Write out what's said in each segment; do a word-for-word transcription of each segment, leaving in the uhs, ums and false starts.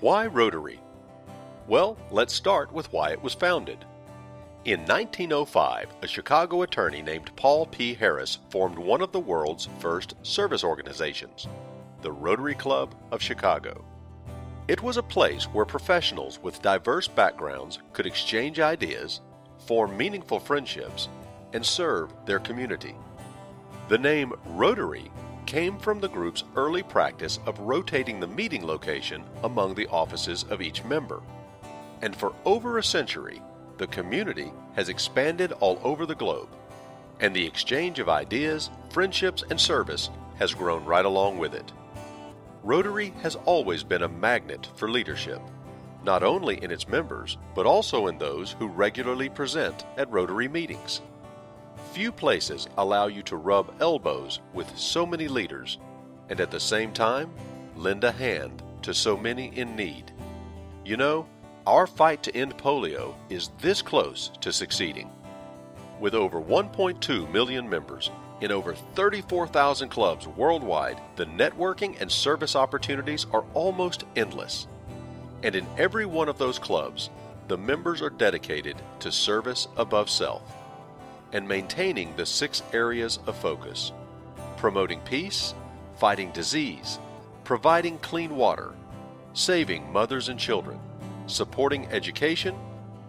Why Rotary? Well, let's start with why it was founded. In nineteen oh five, a Chicago attorney named Paul P. Harris formed one of the world's first service organizations, the Rotary Club of Chicago. It was a place where professionals with diverse backgrounds could exchange ideas, form meaningful friendships, and serve their community. The name Rotary came from the group's early practice of rotating the meeting location among the offices of each member. And for over a century, the community has expanded all over the globe, and the exchange of ideas, friendships, and service has grown right along with it. Rotary has always been a magnet for leadership, not only in its members, but also in those who regularly present at Rotary meetings. Few places allow you to rub elbows with so many leaders, and at the same time, lend a hand to so many in need. You know, our fight to end polio is this close to succeeding. With over one point two million members in over thirty-four thousand clubs worldwide, the networking and service opportunities are almost endless. And in every one of those clubs, the members are dedicated to service above self and maintaining the six areas of focus: promoting peace, fighting disease, providing clean water, saving mothers and children, supporting education,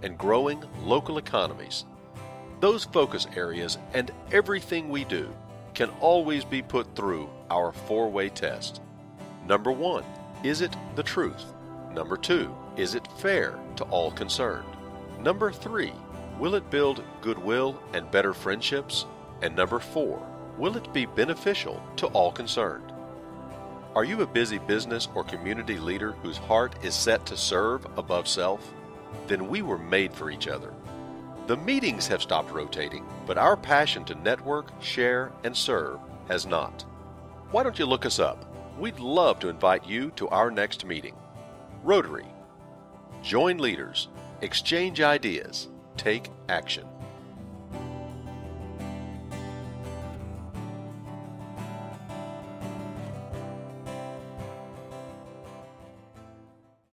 and growing local economies. Those focus areas and everything we do can always be put through our four-way test. Number one, is it the truth? Number two, is it fair to all concerned? Number three, will it build goodwill and better friendships? And number four, will it be beneficial to all concerned? Are you a busy business or community leader whose heart is set to serve above self? Then we were made for each other. The meetings have stopped rotating, but our passion to network, share, and serve has not. Why don't you look us up? We'd love to invite you to our next meeting. Rotary. Join leaders. Exchange ideas. Take action.